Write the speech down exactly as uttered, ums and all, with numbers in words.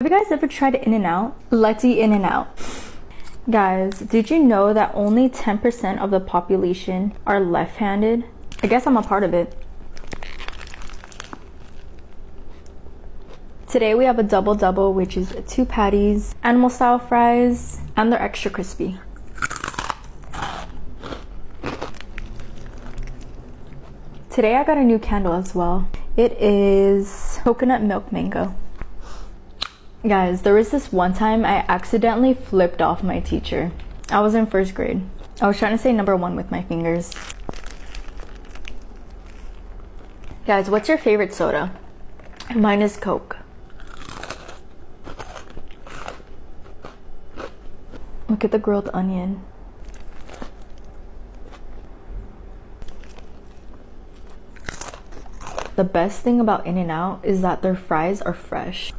Have you guys ever tried In-N-Out? Let's eat In-N-Out. Guys, did you know that only ten percent of the population are left-handed? I guess I'm a part of it. Today we have a double-double, which is two patties, animal style fries, and they're extra crispy. Today I got a new candle as well. It is coconut milk mango. Guys, there was this one time I accidentally flipped off my teacher. I was in first grade. I was trying to say number one with my fingers. Guys, what's your favorite soda? Mine is Coke. Look at the grilled onion. The best thing about In-N-Out is that their fries are fresh.